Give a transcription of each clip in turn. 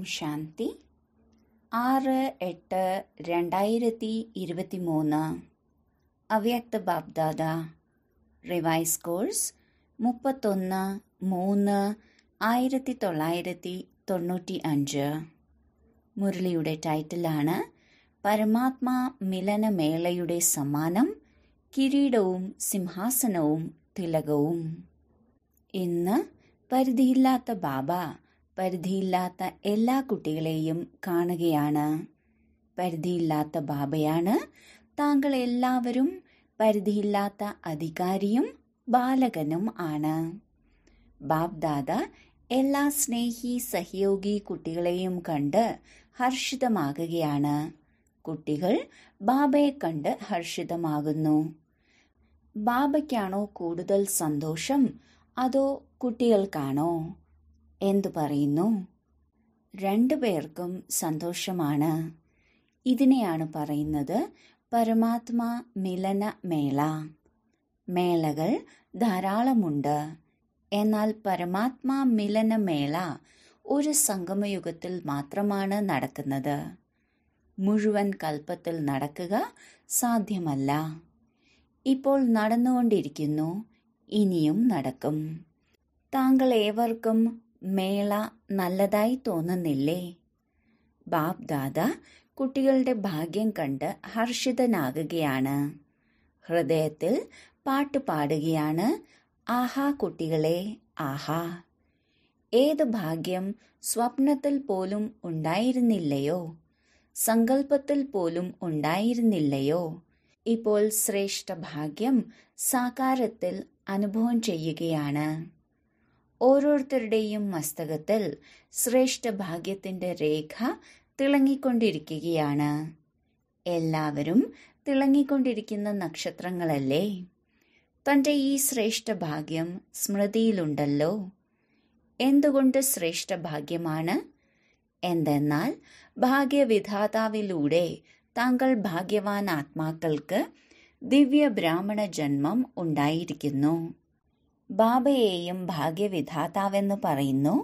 ஓம் சாந்தி 6-8-2023 ಅವ್ಯಕ್ತ Bapdada revise course 31-3-1995 മുരളിയുടെ ടൈറ്റിലാണ് പരമാത്മാ മിലനമേളയുടെ സമ്മാനം കിരീടവും സിംഹാസനവും തിലകവും. ഇന്ന് പരിധിയില്ലാത്ത ബാബ പരിധിയില്ലാത്ത എല്ലാ കുട്ടികളെയും കാണുകയാണ്. പരിധിയില്ലാത്ത ബാബയാണ് താങ്കൾ എല്ലാവരും. പരിധിയില്ലാത്ത അധികാരിയും ബാലകനും ആണ്. ബാബ്ദാദ എല്ലാ സ്നേഹി സഹയോഗി കുട്ടികളെയും കണ്ട് ഹർഷിതമാകുകയാണ്. കുട്ടികൾ ബാബയെ കണ്ട് ഹർഷിതമാകുന്നു. ബാബയ്ക്കാണോ കൂടുതൽ സന്തോഷം അതോ കുട്ടികൾക്കാണോ? എന്തു പറയുന്നു? രണ്ടുപേർക്കും സന്തോഷമാണ്. ഇതിനെയാണ് പറയുന്നത് പരമാത്മാ മിലന മേള. മേളകൾ ധാരാളമുണ്ട്. എന്നാൽ പരമാത്മാ മിലന മേള ഒരു സംഗമയുഗത്തിൽ മാത്രമാണ് നടക്കുന്നത്. മുഴുവൻ കൽപ്പത്തിൽ നടക്കുക സാധ്യമല്ല. ഇപ്പോൾ നടന്നുകൊണ്ടിരിക്കുന്നു, ഇനിയും നടക്കും. താങ്കൾ ഏവർക്കും മേള നല്ലതായി തോന്നുന്നില്ലേ? ബാബ്ദാദ കുട്ടികളുടെ ഭാഗ്യം കണ്ട് ഹർഷിതനാകുകയാണ്. ഹൃദയത്തിൽ പാട്ട് പാടുകയാണ്, ആഹാ കുട്ടികളെ ആഹാ, ഏത് ഭാഗ്യം സ്വപ്നത്തിൽ പോലും ഉണ്ടായിരുന്നില്ലയോ, സങ്കല്പത്തിൽ പോലും ഉണ്ടായിരുന്നില്ലയോ. ഇപ്പോൾ ശ്രേഷ്ഠ ഭാഗ്യം സാകാരത്തിൽ അനുഭവം ചെയ്യുകയാണ്. ഓരോരുത്തരുടെയും മസ്തകത്തിൽ ശ്രേഷ്ഠ ഭാഗ്യത്തിന്റെ രേഖ തിളങ്ങിക്കൊണ്ടിരിക്കുകയാണ്. എല്ലാവരും തിളങ്ങിക്കൊണ്ടിരിക്കുന്ന നക്ഷത്രങ്ങളല്ലേ. തന്റെ ഈ ശ്രേഷ്ഠ ഭാഗ്യം സ്മൃതിയിലുണ്ടല്ലോ. എന്തുകൊണ്ട് ശ്രേഷ്ഠ ഭാഗ്യമാണ്? എന്തെന്നാൽ ഭാഗ്യവിധാതാവിലൂടെ താങ്കൾ ഭാഗ്യവാൻ ആത്മാക്കൾക്ക് ദിവ്യ ബ്രാഹ്മണ ജന്മം ഉണ്ടായിരിക്കുന്നു. ബാബയെയും ഭാഗ്യവിധാതാവെന്ന് പറയുന്നു,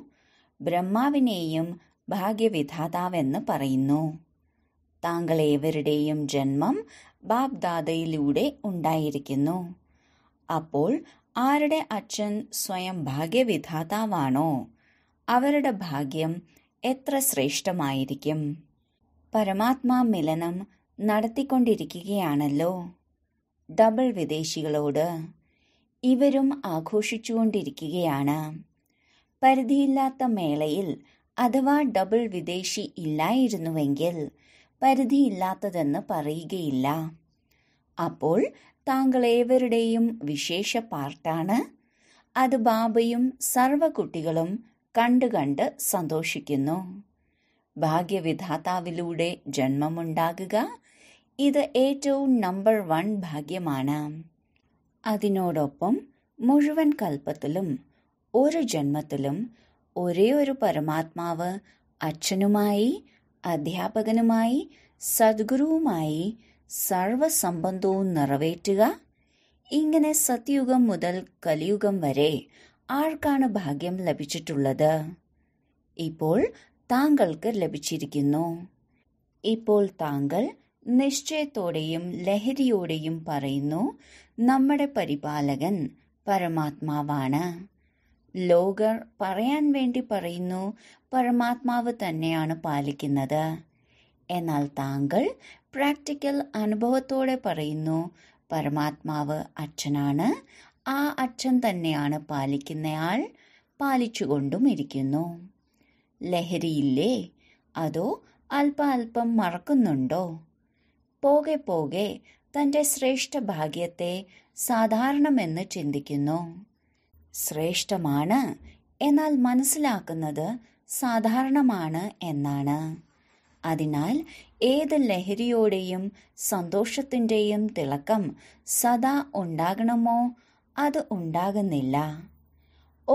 ബ്രഹ്മാവിനെയും ഭാഗ്യവിധാതാവെന്ന് പറയുന്നു. താങ്കൾ ഏവരുടെയും ജന്മം ബാബ്ദാദയിലൂടെ ഉണ്ടായിരിക്കുന്നു. അപ്പോൾ ആരുടെ അച്ഛൻ സ്വയം ഭാഗ്യവിധാതാവാണോ അവരുടെ ഭാഗ്യം എത്ര ശ്രേഷ്ഠമായിരിക്കും. പരമാത്മാ മിലനം നടത്തിക്കൊണ്ടിരിക്കുകയാണല്ലോ. ഡബിൾ വിദേശികളോട് ഇവരും ആഘോഷിച്ചുകൊണ്ടിരിക്കുകയാണ്. പരിധിയില്ലാത്ത മേളയിൽ അഥവാ ഡബിൾ വിദേശി ഇല്ലായിരുന്നുവെങ്കിൽ പരിധിയില്ലാത്തതെന്ന് പറയുകയില്ല. അപ്പോൾ താങ്കൾ ഏവരുടെയും വിശേഷ പാർട്ടാണ്. അത് ബാബയും സർവ കുട്ടികളും കണ്ടുകണ്ട് സന്തോഷിക്കുന്നു. ഭാഗ്യവിധാതാവിലൂടെ ജന്മമുണ്ടാകുക ഇത് ഏറ്റവും നമ്പർ 1 ഭാഗ്യമാണ്. അതിനോടൊപ്പം മുഴുവൻ കൽപ്പത്തിലും ഒരു ജന്മത്തിലും ഒരേ ഒരു പരമാത്മാവ് അച്ഛനുമായി അധ്യാപകനുമായി സദ്ഗുരുവുമായി സർവസംബന്ധവും നിറവേറ്റുക. ഇങ്ങനെ സത്യയുഗം മുതൽ കലിയുഗം വരെ ആർക്കാണ് ഭാഗ്യം ലഭിച്ചിട്ടുള്ളത്? ഇപ്പോൾ താങ്കൾക്ക് ലഭിച്ചിരിക്കുന്നു. ഇപ്പോൾ താങ്കൾ നിശ്ചയത്തോടെയും ലഹരിയോടെയും പറയുന്നു, നമ്മുടെ പരിപാലകൻ പരമാത്മാവാണ്. ലോകർ പറയാൻ വേണ്ടി പറയുന്നു, പരമാത്മാവ് തന്നെയാണ് പാലിക്കുന്നത്. എന്നാൽ താങ്കൾ പ്രാക്ടിക്കൽ അനുഭവത്തോടെ പറയുന്നു, പരമാത്മാവ് അച്ഛനാണ്, ആ അച്ഛൻ തന്നെയാണ് പാലിക്കുന്നയാൾ, പാലിച്ചുകൊണ്ടും ഇരിക്കുന്നു. ലഹരിയില്ലേ? അതോ അല്പം മറക്കുന്നുണ്ടോ? പോകെ പോകെ തൻ്റെ ശ്രേഷ്ഠ ഭാഗ്യത്തെ സാധാരണമെന്ന് ചിന്തിക്കുന്നു. ശ്രേഷ്ഠമാണ് എന്നാൽ മനസ്സിലാക്കുന്നത് സാധാരണമാണ് എന്നാണ്. അതിനാൽ ഏത് ലഹരിയോടെയും സന്തോഷത്തിൻ്റെയും തിളക്കം സദാ ഉണ്ടാകണമോ? അത് ഉണ്ടാകുന്നില്ല.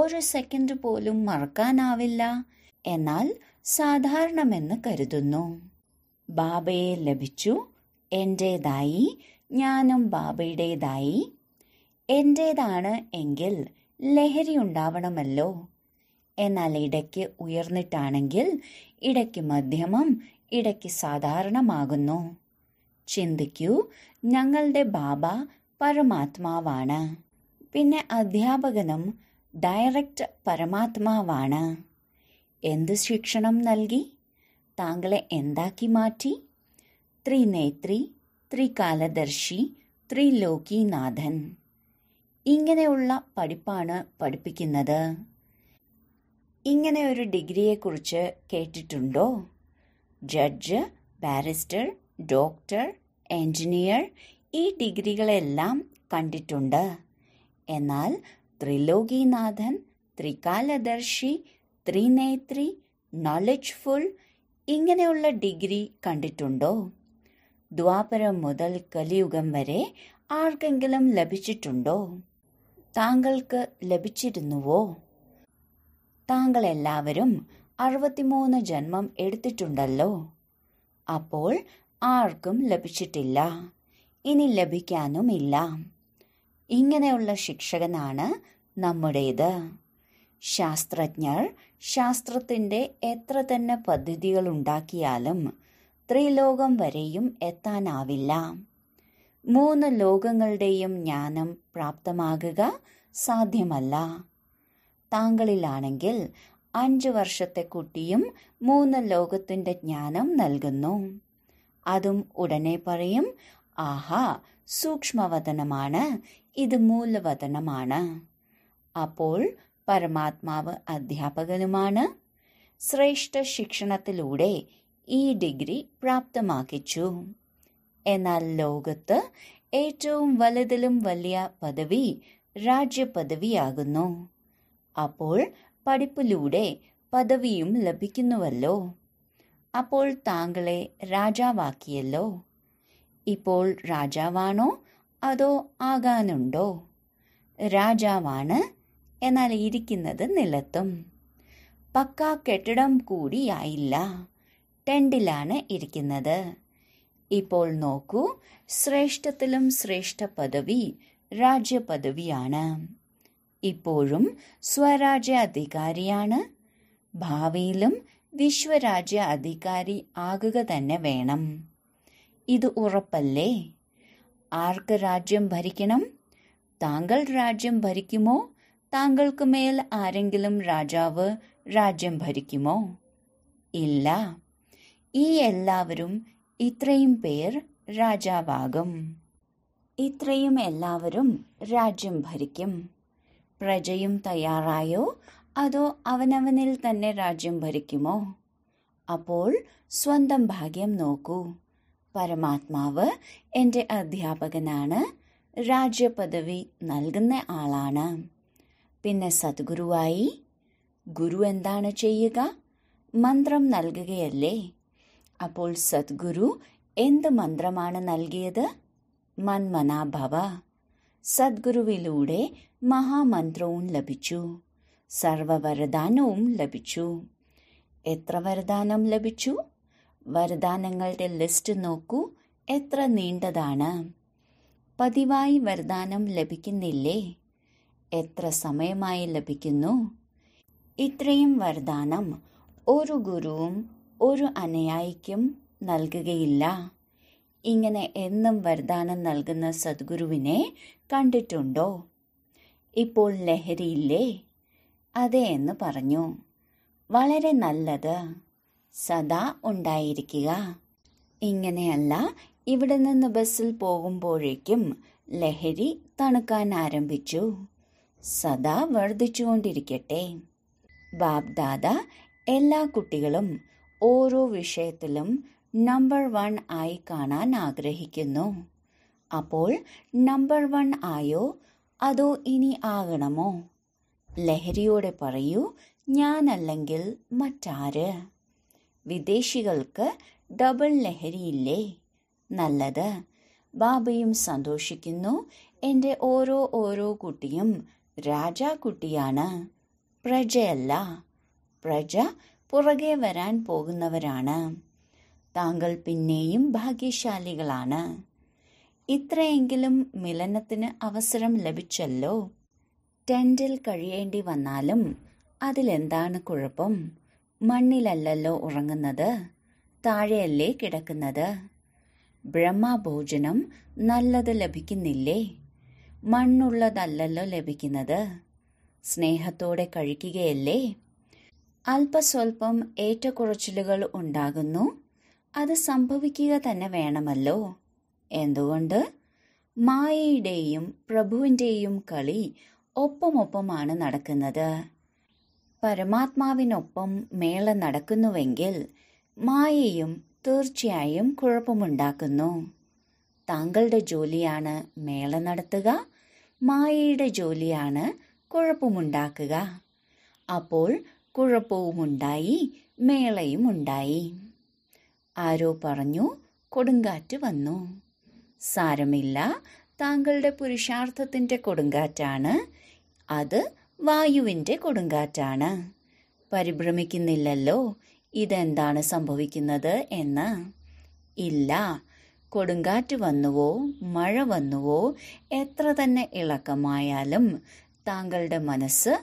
ഒരു സെക്കൻഡ് പോലും മറക്കാനാവില്ല. എന്നാൽ സാധാരണമെന്ന് കരുതുന്നു. ബാബയെ ലഭിച്ചു, എൻ്റേതായി, ഞാനും ബാബയുടേതായി. എൻ്റേതാണ് എങ്കിൽ ലഹരി ഉണ്ടാവണമല്ലോ. എന്നാൽ ഇടയ്ക്ക് ഉയർന്നിട്ടാണെങ്കിൽ ഇടയ്ക്ക് മധ്യമം, ഇടയ്ക്ക് സാധാരണമാകുന്നു. ചിന്തിക്കൂ, ഞങ്ങളുടെ ബാബ പരമാത്മാവാണ്, പിന്നെ അധ്യാപകനും ഡയറക്റ്റ് പരമാത്മാവാണ്. എന്ത് ശിക്ഷണം നൽകി? താങ്കളെ എന്താക്കി മാറ്റി? ത്രിനേത്രി, ത്രികാലദർശി, ത്രിലോകീനാഥൻ. ഇങ്ങനെയുള്ള പഠിപ്പാണ് പഠിപ്പിക്കുന്നത്. ഇങ്ങനെ ഒരു ഡിഗ്രിയെക്കുറിച്ച് കേട്ടിട്ടുണ്ടോ? ജഡ്ജ്, ബാരിസ്റ്റർ, ഡോക്ടർ, എൻജിനീയർ, ഈ ഡിഗ്രികളെല്ലാം കണ്ടിട്ടുണ്ട്. എന്നാൽ ത്രിലോകീനാഥൻ, ത്രികാലദർശി, ത്രിനേത്രി, നോളജ്ഫുൾ, ഇങ്ങനെയുള്ള ഡിഗ്രി കണ്ടിട്ടുണ്ടോ? ദ്വാപരം മുതൽ കലിയുഗം വരെ ആർക്കെങ്കിലും ലഭിച്ചിട്ടുണ്ടോ? താങ്കൾക്ക് ലഭിച്ചിരുന്നുവോ? താങ്കളെല്ലാവരും 63 ജന്മം എടുത്തിട്ടുണ്ടല്ലോ. അപ്പോൾ ആർക്കും ലഭിച്ചിട്ടില്ല, ഇനി ലഭിക്കാനുമില്ല. ഇങ്ങനെയുള്ള ശിക്ഷകനാണ് നമ്മുടേത്. ശാസ്ത്രജ്ഞർ ശാസ്ത്രത്തിൻ്റെ എത്ര തന്നെ പദ്ധതികളുണ്ടാക്കിയാലും ത്രിലോകം വരെയും എത്താനാവില്ല. 3 ലോകങ്ങളുടെയും ജ്ഞാനം പ്രാപ്തമാകുക സാധ്യമല്ല. താങ്കളിലാണെങ്കിൽ 5 വർഷത്തെ കുട്ടിയും 3 ലോകത്തിൻ്റെ ജ്ഞാനം നൽകുന്നു. അതും ഉടനെ പറയും, ആഹാ, സൂക്ഷ്മവതനമാണ് ഇത്, മൂലവതനമാണ്. അപ്പോൾ പരമാത്മാവ് അധ്യാപകനുമാണ്. ശ്രേഷ്ഠ ശിക്ഷണത്തിലൂടെ ഈ ഡിഗ്രി പ്രാപ്തമാക്കിച്ചു. എന്നാൽ ലോകത്ത് ഏറ്റവും വലുതിലും വലിയ പദവി രാജ്യപദവിയാകുന്നു. അപ്പോൾ പഠിപ്പിലൂടെ പദവിയും ലഭിക്കുന്നുവല്ലോ. അപ്പോൾ താങ്കളെ രാജാവാക്കിയല്ലോ. ഇപ്പോൾ രാജാവാണോ അതോ ആകാനുണ്ടോ? രാജാവാണ്, എന്നാൽ ഇരിക്കുന്നത് നിലത്തും. പക്കാ കെട്ടിടം കൂടിയായില്ല, ടെൻറ്റിലാണ് ഇരിക്കുന്നത്. ഇപ്പോൾ നോക്കൂ, ശ്രേഷ്ഠത്തിലും ശ്രേഷ്ഠ പദവി രാജ്യപദവിയാണ്. ഇപ്പോഴും സ്വരാജ്യ അധികാരിയാണ്. ഭാവിയിലും വിശ്വരാജ്യ അധികാരി ആകുക തന്നെ വേണം. ഇത് ഉറപ്പല്ലേ? ആർക്ക് രാജ്യം ഭരിക്കണം? താങ്കൾ രാജ്യം ഭരിക്കുമോ? താങ്കൾക്ക് മേൽ ആരെങ്കിലും രാജാവ് രാജ്യം ഭരിക്കുമോ? ഇല്ല. ഈ എല്ലാവരും ഇത്രയും പേർ രാജാവാകും, ഇത്രയും എല്ലാവരും രാജ്യം ഭരിക്കും. പ്രജയും തയ്യാറായോ അതോ അവനവനിൽ തന്നെ രാജ്യം ഭരിക്കുമോ? അപ്പോൾ സ്വന്തം ഭാഗ്യം നോക്കൂ. പരമാത്മാവ് എൻ്റെ അധ്യാപകനാണ്, രാജ്യപദവി നൽകുന്ന ആളാണ്. പിന്നെ സദ്ഗുരുവായി ഗുരു എന്താണ് ചെയ്യുക? മന്ത്രം നൽകുകയല്ലേ? അപ്പോൾ സദ്ഗുരു എന്ത് മന്ത്രമാണ് നൽകിയത്? മന്മനാഭവ. സദ്ഗുരുവിലൂടെ മഹാമന്ത്രവും ലഭിച്ചു, സർവവരദാനവും ലഭിച്ചു. എത്ര വരദാനം ലഭിച്ചു? വരദാനങ്ങളുടെ ലിസ്റ്റ് നോക്കൂ, എത്ര നീണ്ടതാണ്. പതിവായി വരദാനം ലഭിക്കുന്നില്ലേ? എത്ര സമയമായി ലഭിക്കുന്നു? ഇത്രയും വരദാനം ഒരു ഗുരുവും ഒരു അനുയായിക്കും നൽകുകയില്ല. ഇങ്ങനെ എന്നും വരദാനം നൽകുന്ന സദ്ഗുരുവിനെ കണ്ടിട്ടുണ്ടോ? ഇപ്പോൾ ലഹരിയില്ലേ? അതെ എന്ന് പറഞ്ഞു. വളരെ നല്ലത്, സദാ ഉണ്ടായിരിക്കുക. ഇങ്ങനെയല്ല, ഇവിടെ നിന്ന് ബസ്സിൽ പോകുമ്പോഴേക്കും ലഹരി തണുക്കാൻ ആരംഭിച്ചു. സദാ വർദ്ധിച്ചുകൊണ്ടിരിക്കട്ടെ. ബാബ്ദാദ എല്ലാ കുട്ടികളും ഓരോ വിഷയത്തിലും നമ്പർ 1 ആയി കാണാൻ ആഗ്രഹിക്കുന്നു. അപ്പോൾ നമ്പർ 1 ആയോ അതോ ഇനി ആകണമോ? ലഹരിയോടെ പറയൂ, ഞാനല്ലെങ്കിൽ മറ്റാര്? വിദേശികൾക്ക് ഡബിൾ ലഹരിയില്ലേ? നല്ലത്, ബാബയും സന്തോഷിക്കുന്നു. എൻ്റെ ഓരോ കുട്ടിയും രാജാക്കുട്ടിയാണ്, പ്രജയല്ല. പ്രജ പുറകെ വരാൻ പോകുന്നവരാണ്. താങ്കൾ പിന്നെയും ഭാഗ്യശാലികളാണ്. ഇത്രയെങ്കിലും മിലനത്തിന് അവസരം ലഭിച്ചല്ലോ. ടെൻറ്റിൽ കഴിയേണ്ടി വന്നാലും അതിലെന്താണ് കുഴപ്പം? മണ്ണിലല്ലല്ലോ ഉറങ്ങുന്നത്, താഴെയല്ലേ കിടക്കുന്നത്. ബ്രഹ്മഭോജനം നല്ലത് ലഭിക്കുന്നില്ലേ? മണ്ണുള്ളതല്ലല്ലോ ലഭിക്കുന്നത്, സ്നേഹത്തോടെ കഴിക്കുകയല്ലേ. അല്പസ്വല്പം ഏറ്റക്കുറച്ചിലുകൾ ഉണ്ടാകുന്നു, അത് സംഭവിക്കുക തന്നെ വേണമല്ലോ. എന്തുകൊണ്ട്? മായയുടെയും പ്രഭുവിൻ്റെയും കളി ഒപ്പമൊപ്പമാണ് നടക്കുന്നത്. പരമാത്മാവിനൊപ്പം മേള നടക്കുന്നുവെങ്കിൽ മായയും തീർച്ചയായും കുഴപ്പമുണ്ടാക്കുന്നു. താങ്കളുടെ ജോലിയാണ് മേള നടത്തുക, മായയുടെ ജോലിയാണ് കുഴപ്പമുണ്ടാക്കുക. അപ്പോൾ കുഴപ്പവുമുണ്ടായി മേളയും ഉണ്ടായി. ആരോ പറഞ്ഞു, കൊടുങ്കാറ്റ് വന്നു. സാരമില്ല, താങ്കളുടെ പുരുഷാർത്ഥത്തിൻ്റെ കൊടുങ്കാറ്റാണ് അത്, വായുവിൻ്റെ കൊടുങ്കാറ്റാണ്. പരിഭ്രമിക്കുന്നില്ലല്ലോ ഇതെന്താണ് സംഭവിക്കുന്നത് എന്ന്. ഇല്ല, കൊടുങ്കാറ്റ് വന്നുവോ മഴ വന്നുവോ എത്ര തന്നെ ഇളക്കമായാലും താങ്കളുടെ മനസ്സ്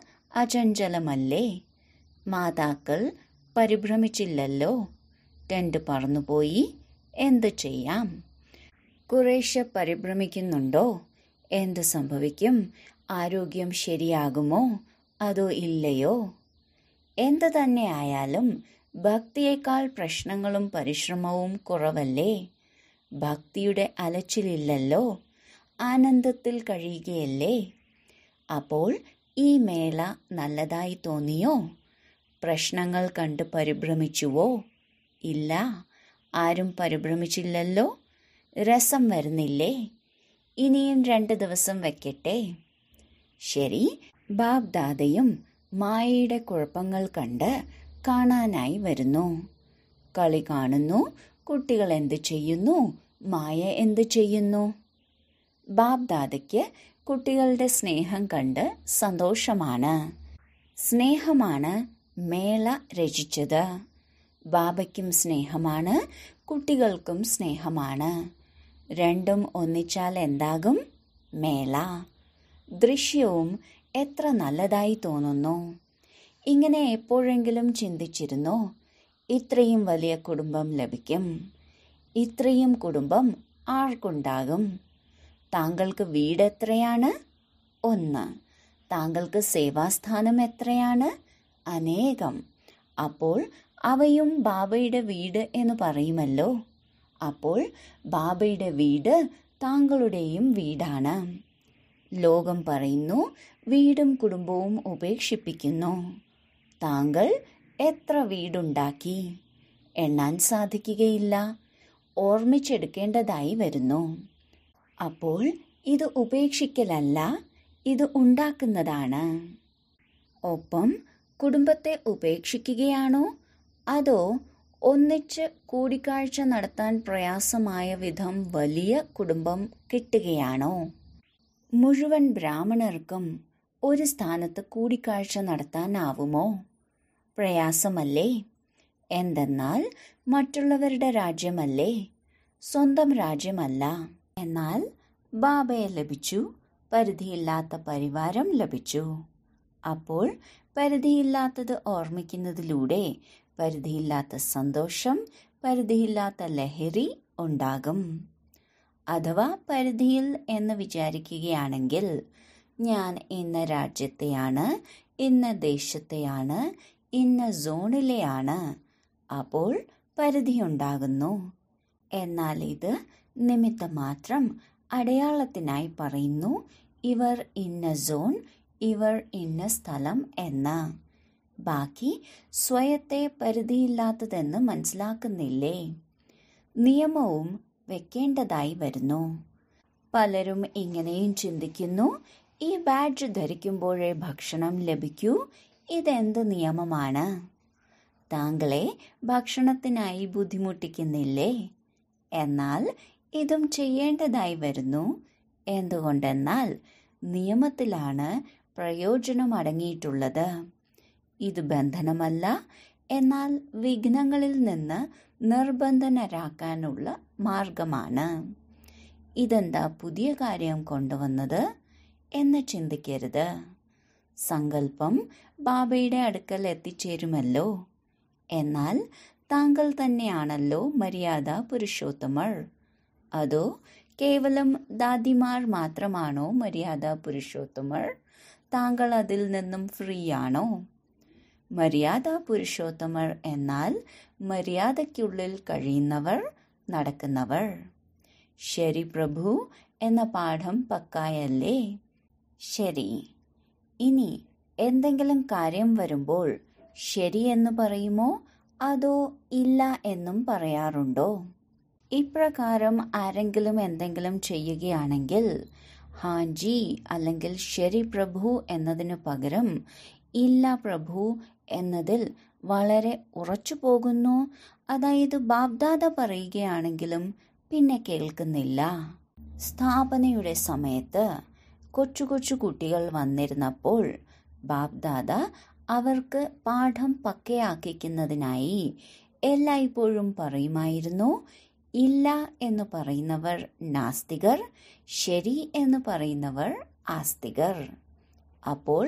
അചഞ്ചലമല്ലേ. മാതാക്കൾ പരിഭ്രമിച്ചില്ലല്ലോ. ടെൻറ്റ് പറന്നുപോയി, എന്തു ചെയ്യാം. കുറേശ്ശെ പരിഭ്രമിക്കുന്നുണ്ടോ? എന്തു സംഭവിക്കും? ആരോഗ്യം ശരിയാകുമോ അതോ ഇല്ലയോ? എന്തു തന്നെ ആയാലും ഭക്തിയേക്കാൾ പ്രശ്നങ്ങളും പരിശ്രമവും കുറവല്ലേ. ഭക്തിയുടെ അലച്ചിലില്ലല്ലോ, ആനന്ദത്തിൽ കഴിയുകയല്ലേ. അപ്പോൾ ഈ മേള നല്ലതായി തോന്നിയോ? പ്രശ്നങ്ങൾ കണ്ട് പരിഭ്രമിച്ചുവോ? ഇല്ല, ആരും പരിഭ്രമിച്ചില്ലല്ലോ. രസം വരുന്നില്ലേ? ഇനിയും 2 ദിവസം വയ്ക്കട്ടെ. ശരി, ബാബ്ദാദയും മായയുടെ കുഴപ്പങ്ങൾ കണ്ട് കാണാനായി വരുന്നു. കളി കാണുന്നു, കുട്ടികൾ എന്തു ചെയ്യുന്നു, മായ എന്തു ചെയ്യുന്നു. ബാബ്ദാദയ്ക്ക് കുട്ടികളുടെ സ്നേഹം കണ്ട് സന്തോഷമാണ്. സ്നേഹമാണ് മേള രചിച്ചത്. ബാബയ്ക്കും സ്നേഹമാണ്, കുട്ടികൾക്കും സ്നേഹമാണ്. 2 ഒന്നിച്ചാൽ എന്താകും? മേള. ദൃശ്യവും എത്ര നല്ലതായി തോന്നുന്നു. ഇങ്ങനെ എപ്പോഴെങ്കിലും ചിന്തിച്ചിരുന്നോ, ഇത്രയും വലിയ കുടുംബം ലഭിക്കും? ഇത്രയും കുടുംബം ആർക്കുണ്ടാകും? താങ്കൾക്ക് വീട് എത്രയാണ്? 1. താങ്കൾക്ക് സേവാസ്ഥാനം എത്രയാണ്? അനേകം. അപ്പോൾ അവയും ബാബയുടെ വീട് എന്ന് പറയുമല്ലോ. അപ്പോൾ ബാബയുടെ വീട് താങ്കളുടെയും വീടാണ്. ലോകം പറയുന്നു, വീടും കുടുംബവും ഉപേക്ഷിപ്പിക്കുന്നു. താങ്കൾ എത്ര വീടുണ്ടാക്കി? എണ്ണാൻ സാധിക്കുകയില്ല, ഓർമ്മിച്ചെടുക്കേണ്ടതായി വരുന്നു. അപ്പോൾ ഇത് ഉപേക്ഷിക്കലല്ല, ഇത് ഉണ്ടാക്കുന്നതാണ്. ഒപ്പം കുടുംബത്തെ ഉപേക്ഷിക്കുകയാണോ അതോ ഒന്നിച്ച് കൂടിക്കാഴ്ച നടത്താൻ പ്രയാസമായ വിധം വലിയ കുടുംബം കിട്ടുകയാണോ? മുഴുവൻ ബ്രാഹ്മണർക്കും ഒരു സ്ഥാനത്ത് കൂടിക്കാഴ്ച നടത്താനാവുമോ? പ്രയാസമല്ലേ. എന്തെന്നാൽ മറ്റുള്ളവരുടെ രാജ്യമല്ലേ, സ്വന്തം രാജ്യമല്ല. എന്നാൽ ബാബയെ ലഭിച്ചു, പരിധിയില്ലാത്ത പരിവാരം ലഭിച്ചു. അപ്പോൾ പരിധിയില്ലാത്തത് ഓർമ്മിക്കുന്നതിലൂടെ പരിധിയില്ലാത്ത സന്തോഷം, പരിധിയില്ലാത്ത ലഹരി ഉണ്ടാകും. അഥവാ പരിധിയിൽ എന്ന് വിചാരിക്കുകയാണെങ്കിൽ, ഞാൻ ഇന്ന രാജ്യത്തെയാണ്, ഇന്ന ദേശത്തെയാണ്, ഇന്ന സോണിലെയാണ്, അപ്പോൾ പരിധിയുണ്ടാകുന്നു. എന്നാൽ ഇത് നിമിത്തം മാത്രം, അടയാളത്തിനായി പറയുന്നു ഇവർ ഇന്ന സോൺ, ഇവർ ഇന്ന സ്ഥലം എന്ന്. ബാക്കി സ്വയത്തെ പരിധിയില്ലാത്തതെന്ന് മനസ്സിലാക്കുന്നില്ലേ? നിയമവും വെക്കേണ്ടതായി വരുന്നു. പലരും ഇങ്ങനെയും ചിന്തിക്കുന്നു, ഈ ബാഡ്ജ് ധരിക്കുമ്പോഴേ ഭക്ഷണം ലഭിക്കൂ, ഇതെന്ത് നിയമമാണ്. താങ്കളെ ഭക്ഷണത്തിനായി ബുദ്ധിമുട്ടിക്കുന്നില്ലേ? എന്നാൽ ഇതും ചെയ്യേണ്ടതായി വരുന്നു. എന്തുകൊണ്ടെന്നാൽ നിയമത്തിലാണ് പ്രയോജനം അടങ്ങിയിട്ടുള്ളത്. ഇത് ബന്ധനമല്ല, എന്നാൽ വിഘ്നങ്ങളിൽ നിന്ന് നിർബന്ധനരാക്കാനുള്ള മാർഗമാണ്. ഇതെന്താ പുതിയ കാര്യം കൊണ്ടുവന്നത് എന്ന് ചിന്തിക്കരുത്. സങ്കല്പം ബാബയുടെ അടുക്കൽ എത്തിച്ചേരുമല്ലോ. എന്നാൽ താങ്കൾ തന്നെയാണല്ലോ മര്യാദ പുരുഷോത്തമർ. അതോ കേവലം ദാദിമാർ മാത്രമാണോ മര്യാദ പുരുഷോത്തമർ? താങ്കൾ അതിൽ നിന്നും ഫ്രീയാണോ? മര്യാദ പുരുഷോത്തമർ എന്നാൽ മര്യാദയ്ക്കുള്ളിൽ കഴിയുന്നവർ, നടക്കുന്നവർ. ശരി പ്രഭു എന്ന പാഠം പക്കായല്ലേ? ശരി, ഇനി എന്തെങ്കിലും കാര്യം വരുമ്പോൾ ശരി എന്ന് പറയുമോ അതോ ഇല്ല എന്നും പറയാറുണ്ടോ? ഇപ്രകാരം ആരെങ്കിലും എന്തെങ്കിലും ചെയ്യുകയാണെങ്കിൽ ഹാജി അല്ലെങ്കിൽ ശരി പ്രഭു എന്നതിനു പകരം ഇല്ല പ്രഭു എന്നതിൽ വളരെ ഉറച്ചു പോകുന്നു. അതായത് ബാബ്ദാദ പറയുകയാണെങ്കിലും പിന്നെ കേൾക്കുന്നില്ല. സ്ഥാപനയുടെ സമയത്ത് കൊച്ചു കൊച്ചു കുട്ടികൾ വന്നിരുന്നപ്പോൾ ബാബ്ദാദ അവർക്ക് പാഠം പക്കയാക്കിക്കുന്നതിനായി എല്ലായ്പ്പോഴും പറയുമായിരുന്നു, ഇല്ല എന്ന് പറയുന്നവർ നാസ്തികർ, ശരി എന്ന് പറയുന്നവർ ആസ്തികർ. അപ്പോൾ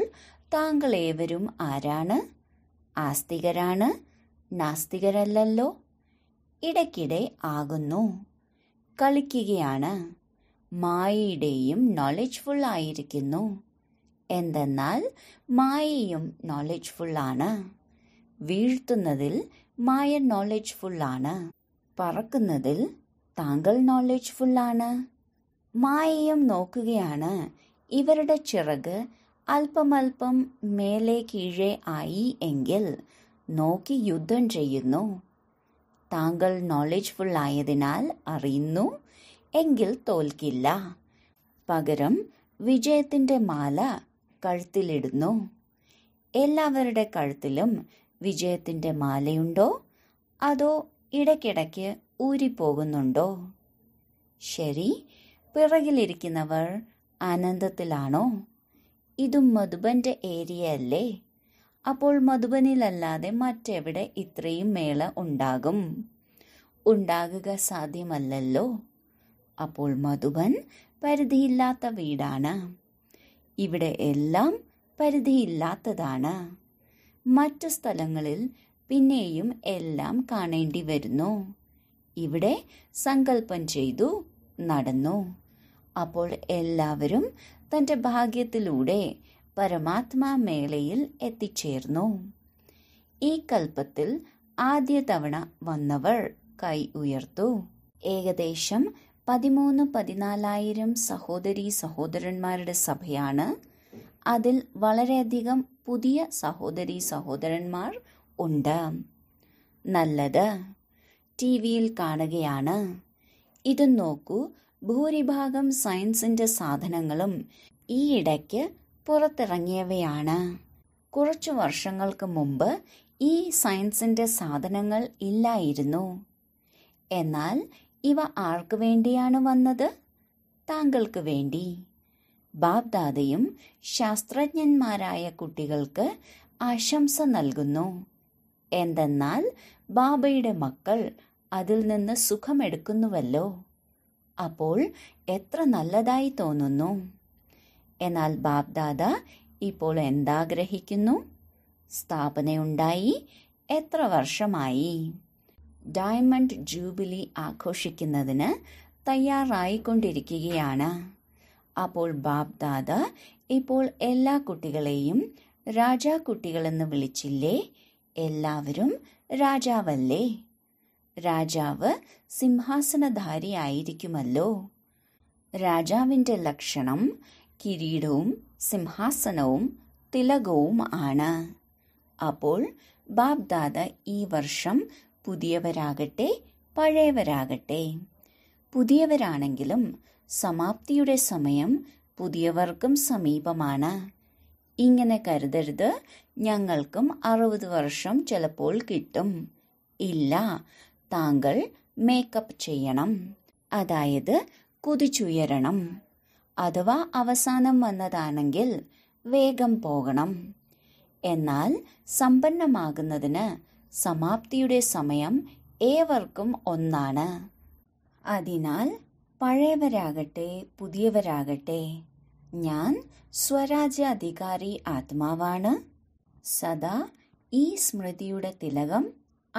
താങ്കൾ ഏവരും ആരാണ്? ആസ്തികരാണ്, നാസ്തികരല്ലോ. ഇടയ്ക്കിടെ ആകുന്നു, കളിക്കുകയാണ്, മായയുടെയും നോളജ്ഫുൾ ആയിരിക്കുന്നു. എന്തെന്നാൽ മായയും നോളജ്ഫുള്ളാണ്. വീഴ്ത്തുന്നതിൽ മായ നോളജ്ഫുള്ളാണ്, പറക്കുന്നതിൽ താങ്കൾ നോളജ്ഫുള്ളാണ്. മായയും നോക്കുകയാണ്, ഇവരുടെ ചിറക് അല്പമല്പം മേലെ കീഴേ ആയി എങ്കിൽ നോക്കി യുദ്ധം ചെയ്യുന്നു. താങ്കൾ നോളജ്ഫുള്ളായതിനാൽ അറിയുന്നു എങ്കിൽ തോൽക്കില്ല, പകരം വിജയത്തിൻ്റെ മാല കഴുത്തിലിടുന്നു. എല്ലാവരുടെ കഴുത്തിലും വിജയത്തിൻ്റെ മാലയുണ്ടോ അതോ ഇടയ്ക്കിടയ്ക്ക് ഊരിപ്പോകുന്നുണ്ടോ? ശരി, പിറകിലിരിക്കുന്നവർ ആനന്ദത്തിലാണോ? ഇതും മധുബൻ്റെ ഏരിയ അല്ലേ? അപ്പോൾ മധുബനിലല്ലാതെ മറ്റെവിടെ ഇത്രയും മേള ഉണ്ടാകുക സാധ്യമല്ലല്ലോ. അപ്പോൾ മധുബൻ പരിധിയില്ലാത്ത വീടാണ്. ഇവിടെ എല്ലാം പരിധിയില്ലാത്തതാണ്. മറ്റു സ്ഥലങ്ങളിൽ പിന്നെയും എല്ലാം കാണേണ്ടി വരുന്നു. ഇവിടെ സങ്കല്പം ചെയ്തു നടന്നു. അപ്പോൾ എല്ലാവരും തൻ്റെ ഭാഗ്യത്തിലൂടെ പരമാത്മാ മേളയിൽ എത്തിച്ചേർന്നു. ഈ കൽപ്പത്തിൽ ആദ്യ തവണ വന്നവർ കൈ ഉയർത്തു. ഏകദേശം 13,000-14,000 സഹോദരീ സഹോദരന്മാരുടെ സഭയാണ്. അതിൽ വളരെയധികം പുതിയ സഹോദരീ സഹോദരന്മാർ ഉണ്ട്. നല്ലത്, ടി വിയിൽ കാണുകയാണ്. ഇത് നോക്കൂ, ഭൂരിഭാഗം സയൻസിൻ്റെ സാധനങ്ങളും ഈയിടയ്ക്ക് പുറത്തിറങ്ങിയവയാണ്. കുറച്ചു വർഷങ്ങൾക്ക് മുമ്പ് ഈ സയൻസിൻ്റെ സാധനങ്ങൾ ഇല്ലായിരുന്നു. എന്നാൽ ഇവ ആർക്കു വേണ്ടിയാണ് വന്നത്? താങ്കൾക്ക് വേണ്ടി. ബാബ്ദാദയും ശാസ്ത്രജ്ഞന്മാരായ കുട്ടികൾക്ക് ആശംസ നൽകുന്നു. എന്തെന്നാൽ ബാബയുടെ മക്കൾ അതിൽ നിന്ന് സുഖമെടുക്കുന്നുവല്ലോ. അപ്പോൾ എത്ര നല്ലതായി തോന്നുന്നു. എന്നാൽ ബാബ്ദാദ ഇപ്പോൾ എന്താഗ്രഹിക്കുന്നു? സ്ഥാപനയുണ്ടായി എത്ര വർഷമായി? ഡയമണ്ട് ജൂബിലി ആഘോഷിക്കുന്നതിന് തയ്യാറായിക്കൊണ്ടിരിക്കുകയാണ്. അപ്പോൾ ബാബ്ദാദ ഇപ്പോൾ എല്ലാ കുട്ടികളെയും രാജാക്കുട്ടികളെന്ന് വിളിച്ചില്ലേ? എല്ലാവരും രാജാവല്ലേ? രാജാവ് സിംഹാസനധാരിയായിരിക്കുമല്ലോ. രാജാവിൻ്റെ ലക്ഷണം കിരീടവും സിംഹാസനവും തിലകവും ആണ്. അപ്പോൾ ബാബ്ദാദ ഈ വർഷം പുതിയവരാകട്ടെ പഴയവരാകട്ടെ, പുതിയവരാണെങ്കിലും സമാപ്തിയുടെ സമയം പുതിയവർക്കും സമീപമാണ്. ഇങ്ങനെ കരുതരുത്, ഞങ്ങൾക്കും 60 വർഷം ചിലപ്പോൾ കിട്ടും. ഇല്ല, താങ്കൾ മേക്കപ്പ് ചെയ്യണം, അതായത് കുതിച്ചുയരണം. അഥവാ അവസാനം വന്നതാണെങ്കിൽ വേഗം പോകണം. എന്നാൽ സമ്പന്നമാകുന്നതിന് സമാപ്തിയുടെ സമയം ഏവർക്കും ഒന്നാണ്. അതിനാൽ പഴയവരാകട്ടെ പുതിയവരാകട്ടെ, ഞാൻ സ്വരാജ്യാധികാരി ആത്മാവാണ്. സദാ ഈ സ്മൃതിയുടെ തിലകം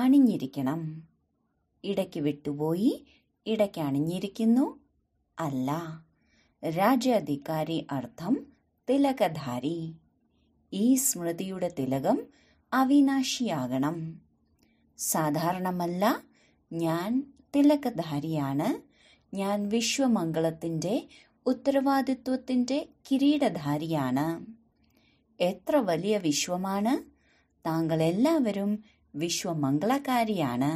അണിഞ്ഞിരിക്കണം. ഇടയ്ക്ക് വിട്ടുപോയി, ഇടയ്ക്ക് അണിഞ്ഞിരിക്കുന്നു. അല്ല, രാജ്യാധികാരി അർത്ഥം തിലകധാരി. ഈ സ്മൃതിയുടെ തിലകം അവിനാശിയാകണം. സാധാരണമല്ല, ഞാൻ തിലകധാരിയാണ്. ഞാൻ വിശ്വമംഗളത്തിൻ്റെ ഉത്തരവാദിത്വത്തിൻ്റെ കിരീടധാരിയാണ്. എത്ര വലിയ വിശ്വമാണ്! താങ്കളെല്ലാവരും വിശ്വമംഗളക്കാരിയാണ്.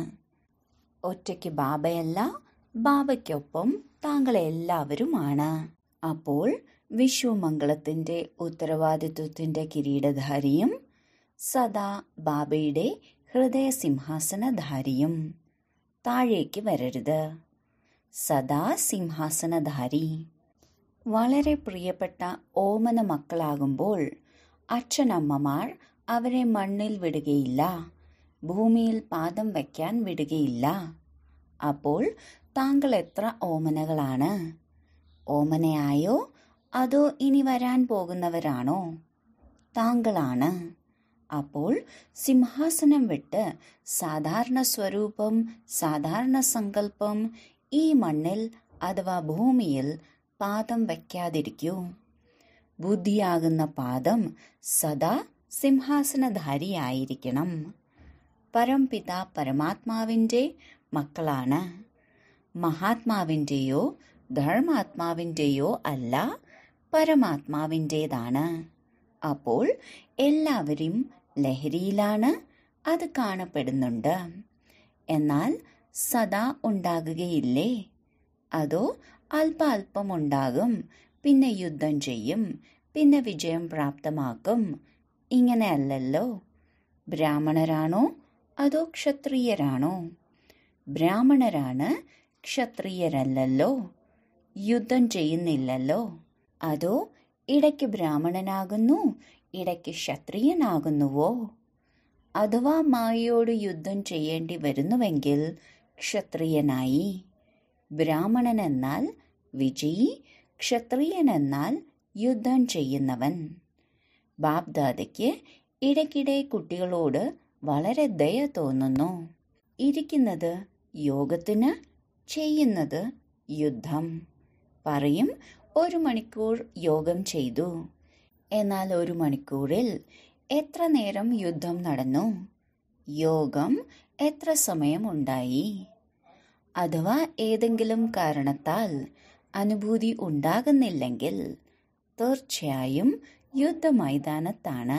ഒറ്റയ്ക്ക് ബാബയല്ല, ബാബയ്ക്കൊപ്പം താങ്കളെല്ലാവരുമാണ്. അപ്പോൾ വിശ്വമംഗളത്തിൻ്റെ ഉത്തരവാദിത്വത്തിൻ്റെ കിരീടധാരിയും സദാ ബാബയുടെ ഹൃദയസിംഹാസനധാരിയും. താഴേക്ക് വരരുത്. സദാ സിംഹാസനധാരി. വളരെ പ്രിയപ്പെട്ട ഓമന മക്കളാകുമ്പോൾ അച്ഛനമ്മമാർ അവരെ മണ്ണിൽ വിടുകയില്ല, ഭൂമിയിൽ പാദം വയ്ക്കാൻ വിടുകയില്ല. അപ്പോൾ താങ്കൾ എത്ര ഓമനകളാണ്? ഓമനയായോ അതോ ഇനി വരാൻ പോകുന്നവരാണോ? താങ്കളാണ്. അപ്പോൾ സിംഹാസനം വിട്ട് സാധാരണ സ്വരൂപം, സാധാരണ സങ്കല്പം ഈ മണ്ണിൽ അഥവാ ഭൂമിയിൽ പാദം വയ്ക്കാതിരിക്കൂ. ബുദ്ധിയാകുന്ന പാദം സദാ സിംഹാസനധാരിയായിരിക്കണം. പരംപിതാ പരമാത്മാവിൻ്റെ മക്കളാണ്. മഹാത്മാവിൻ്റെയോ ധർമാത്മാവിൻ്റെയോ അല്ല, പരമാത്മാവിൻ്റേതാണ്. അപ്പോൾ എല്ലാവരും ലഹരിയിലാണ്, അത് കാണപ്പെടുന്നുണ്ട്. എന്നാൽ സദാ ഉണ്ടാകുകയില്ലേ? അതോ അല്പാൽപ്പം ഉണ്ടാകും, പിന്നെ യുദ്ധം ചെയ്യും, പിന്നെ വിജയം പ്രാപ്തമാക്കും. ഇങ്ങനെയല്ലല്ലോ. ബ്രാഹ്മണരാണോ അതോ ക്ഷത്രിയരാണോ? ബ്രാഹ്മണരാണ്, ക്ഷത്രിയരല്ലല്ലോ. യുദ്ധം ചെയ്യുന്നില്ലല്ലോ. അതോ ഇടയ്ക്ക് ബ്രാഹ്മണനാകുന്നു, ഇടയ്ക്ക് ക്ഷത്രിയനാകുന്നുവോ? അഥവാ മായയോട് യുദ്ധം ചെയ്യേണ്ടി വരുന്നുവെങ്കിൽ ക്ഷത്രിയനായി. ബ്രാഹ്മണനെന്നാൽ വിജയി, ക്ഷത്രിയനെന്നാൽ യുദ്ധം ചെയ്യുന്നവൻ. ബാബ്ദാദയ്ക്ക് ഇടയ്ക്കിടെ കുട്ടികളോട് വളരെ ദയ തോന്നുന്നു. ഇരിക്കുന്നത് യോഗത്തിന്, ചെയ്യുന്നത് യുദ്ധം. പറയും, 1 മണിക്കൂർ യോഗം ചെയ്തു. എന്നാൽ 1 മണിക്കൂറിൽ എത്ര നേരം യുദ്ധം നടന്നു? യോഗം എത്ര സമയം ഉണ്ടായി? അഥവാ ഏതെങ്കിലും കാരണത്താൽ അനുഭൂതി ഉണ്ടാകുന്നില്ലെങ്കിൽ തീർച്ചയായും യുദ്ധമൈതാനത്താണ്.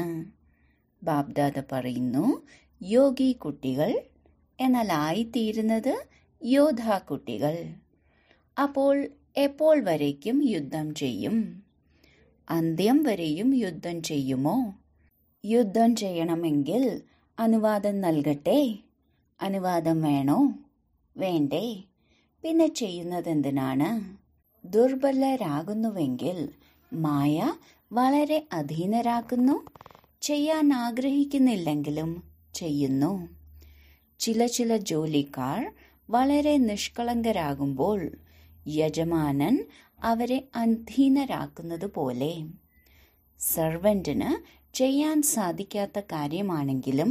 ബാബ്ദാദ പറയുന്നു, യോഗി കുട്ടികൾ എന്നാൽ ആയിത്തീരുന്നത് യോദ്ധാ കുട്ടികൾ. അപ്പോൾ എപ്പോൾ വരേക്കും യുദ്ധം ചെയ്യും? അന്ത്യം വരെയും യുദ്ധം ചെയ്യുമോ? യുദ്ധം ചെയ്യണമെങ്കിൽ അനുവാദം നൽകട്ടെ. അനുവാദം വേണോ? വേണ്ടേ? പിന്നെ ചെയ്യുന്നതെന്തിനാണ്? ദുർബലരാകുന്നുവെങ്കിൽ മായ വളരെ അധീനരാക്കുന്നു. ചെയ്യാൻ ആഗ്രഹിക്കുന്നില്ലെങ്കിലും ചെയ്യുന്നു. ചില ജോലിക്കാർ വളരെ നിഷ്കളങ്കരാകുമ്പോൾ യജമാനൻ അവരെ അധീനരാക്കുന്നത് പോലെ സെർവൻറ്റിന് ചെയ്യാൻ സാധിക്കാത്ത കാര്യമാണെങ്കിലും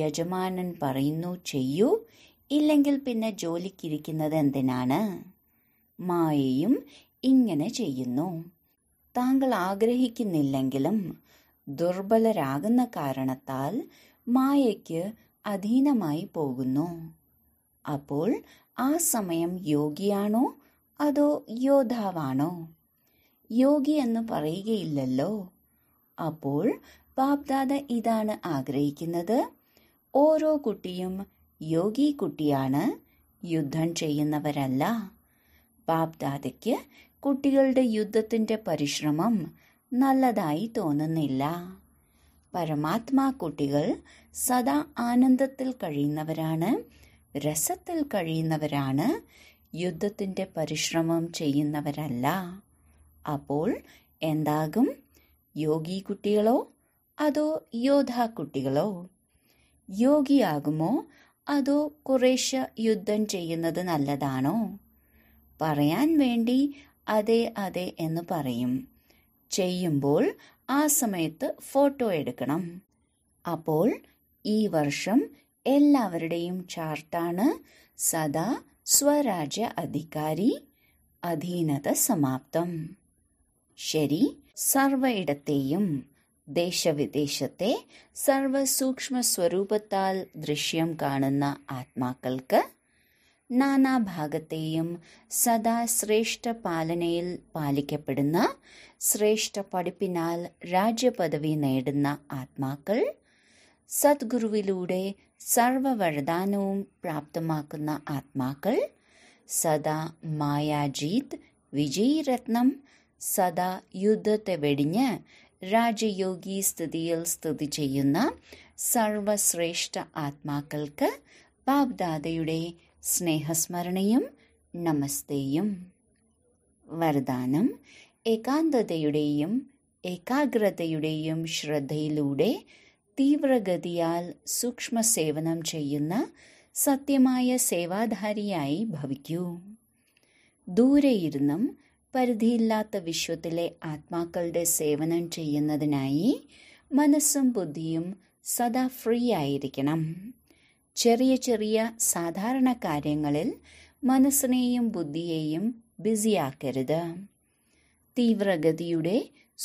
യജമാനൻ പറയുന്നു ചെയ്യൂ, ഇല്ലെങ്കിൽ പിന്നെ ജോലിക്കിരിക്കുന്നത് എന്തിനാണ്? മായയും ഇങ്ങനെ ചെയ്യുന്നു. താങ്കൾ ആഗ്രഹിക്കുന്നില്ലെങ്കിലും ദുർബലരാകുന്ന കാരണത്താൽ മായയ്ക്ക് അധീനമായി പോകുന്നു. അപ്പോൾ ആ സമയം യോഗിയാണോ അതോ യോദ്ധാവാണോ? യോഗി എന്ന് പറയുകയില്ലല്ലോ. അപ്പോൾ ബാബ്ദാദ ഇതാണ് ആഗ്രഹിക്കുന്നത്. ഓരോ കുട്ടിയും യോഗി കുട്ടിയാണ്, യുദ്ധം ചെയ്യുന്നവരല്ല. ബാബ്ദാദയ്ക്ക് കുട്ടികളുടെ യുദ്ധത്തിൻ്റെ പരിശ്രമം നല്ലതായി തോന്നുന്നില്ല. പരമാത്മാ കുട്ടികൾ സദാ ആനന്ദത്തിൽ കഴിയുന്നവരാണ്, രസത്തിൽ കഴിയുന്നവരാണ്, യുദ്ധത്തിൻ്റെ പരിശ്രമം ചെയ്യുന്നവരല്ല. അപ്പോൾ എന്താകും? യോഗി കുട്ടികളോ അതോ യോദ്ധാ കുട്ടികളോ? യോഗിയാകുമോ അതോ കുറേശ്ശെ യുദ്ധം ചെയ്യുന്നത് നല്ലതാണോ? പറയാൻ വേണ്ടി അതെ അതെ എന്ന് പറയും, ചെയ്യുമ്പോൾ ആ സമയത്ത് ഫോട്ടോ എടുക്കണം. അപ്പോൾ ഈ വർഷം എല്ലാവരുടെയും ചാർട്ടാണ് സദാ സ്വരാജ്യ അധികാരി അധീനത സമാപ്തം. ശരി, സർവയിടത്തെയും ദേശവിദേശത്തെ സർവസൂക്ഷ്മ സ്വരൂപത്താൽ ദൃശ്യം കാണുന്ന ആത്മാക്കൾക്ക് നാനാഭാഗത്തെയും സദാ ശ്രേഷ്ഠ പാലനയിൽ പാലിക്കപ്പെടുന്ന ശ്രേഷ്ഠ പഠിപ്പിനാൽ രാജ്യപദവി നേടുന്ന ആത്മാക്കൾ സദ്ഗുരുവിലൂടെ സർവവരദാനവും പ്രാപ്തമാക്കുന്ന ആത്മാക്കൾ സദാ മായാജീത് വിജയരത്നം സദാ യുദ്ധത്തെ വെടിഞ്ഞ് രാജയോഗി സ്ഥിതിയിൽ സ്ഥിതി ചെയ്യുന്ന സർവശ്രേഷ്ഠ ആത്മാക്കൾക്ക് ബാബ്ദാദയുടെ സ്നേഹസ്മരണയും നമസ്തേയും. വരദാനം ഏകാന്തതയുടെയും ഏകാഗ്രതയുടെയും ശ്രദ്ധയിലൂടെ തീവ്രഗതിയാൽ സൂക്ഷ്മസേവനം ചെയ്യുന്ന സത്യമായ സേവാധാരിയായി ഭവിക്കൂ. ദൂരെയിരുന്നും പരിധിയില്ലാത്ത വിശ്വത്തിലെ ആത്മാക്കളുടെ സേവനം ചെയ്യുന്നതിനായി മനസ്സും ബുദ്ധിയും സദാ ഫ്രീ ആയിരിക്കണം. ചെറിയ ചെറിയ സാധാരണ കാര്യങ്ങളിൽ മനസ്സിനെയും ബുദ്ധിയെയും ബിസിയാക്കരുത്. തീവ്രഗതിയുടെ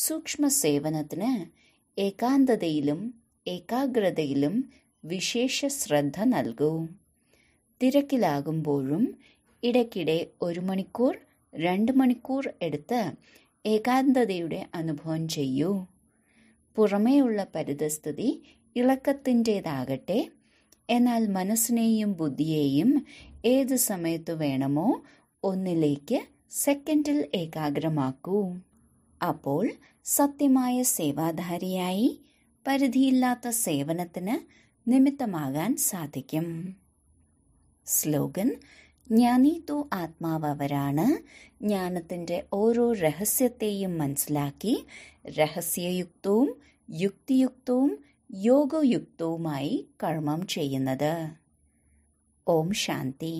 സൂക്ഷ്മ സേവനത്തിന് ഏകാന്തതയിലും ഏകാഗ്രതയിലും വിശേഷ ശ്രദ്ധ നൽകൂ. തിരക്കിലാകുമ്പോഴും ഇടയ്ക്കിടെ 1 മണിക്കൂർ 2 മണിക്കൂർ എടുത്ത് ഏകാന്തതയുടെ അനുഭവം ചെയ്യൂ. പുറമേയുള്ള പരിതസ്ഥിതി ഇളക്കത്തിൻ്റേതാകട്ടെ, എന്നാൽ മനസ്സിനെയും ബുദ്ധിയെയും ഏത് സമയത്ത് വേണമോ ഒന്നിലേക്ക് സെക്കൻഡിൽ ഏകാഗ്രമാക്കൂ. അപ്പോൾ സത്യമായ സേവാധാരിയായി പരിധിയില്ലാത്ത സേവനത്തിന് നിമിത്തമാകാൻ സാധിക്കും. സ്ലോഗൻ: ജ്ഞാനീതോ ആത്മാവരാണ്. ജ്ഞാനത്തിൻ്റെ ഓരോ രഹസ്യത്തെയും മനസ്സിലാക്കി രഹസ്യയുക്തവും യുക്തിയുക്തവും യോഗയുക്തവുമായി കർമ്മം ചെയ്യുന്നത്. ഓം ശാന്തി.